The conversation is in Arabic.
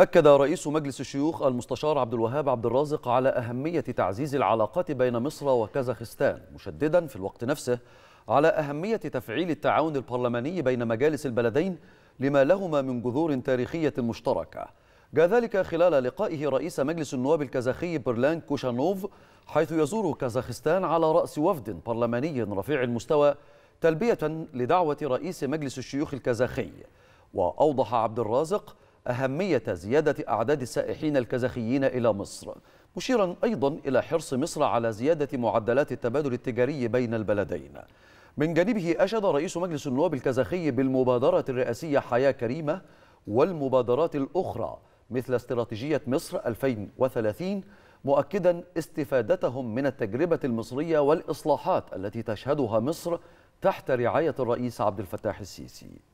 أكد رئيس مجلس الشيوخ المستشار عبد الوهاب عبد الرازق على أهمية تعزيز العلاقات بين مصر وكازاخستان، مشددا في الوقت نفسه على أهمية تفعيل التعاون البرلماني بين مجالس البلدين لما لهما من جذور تاريخية مشتركة. جاء ذلك خلال لقائه رئيس مجلس النواب الكازاخي برلان كوشانوف، حيث يزور كازاخستان على رأس وفد برلماني رفيع المستوى تلبية لدعوة رئيس مجلس الشيوخ الكازاخي. وأوضح عبد الرازق أهمية زيادة أعداد السائحين الكازاخيين إلى مصر، مشيرا أيضا إلى حرص مصر على زيادة معدلات التبادل التجاري بين البلدين. من جانبه أشاد رئيس مجلس النواب الكازاخي بالمبادرة الرئاسية حياة كريمة والمبادرات الأخرى مثل استراتيجية مصر 2030، مؤكدا استفادتهم من التجربة المصرية والإصلاحات التي تشهدها مصر تحت رعاية الرئيس عبد الفتاح السيسي.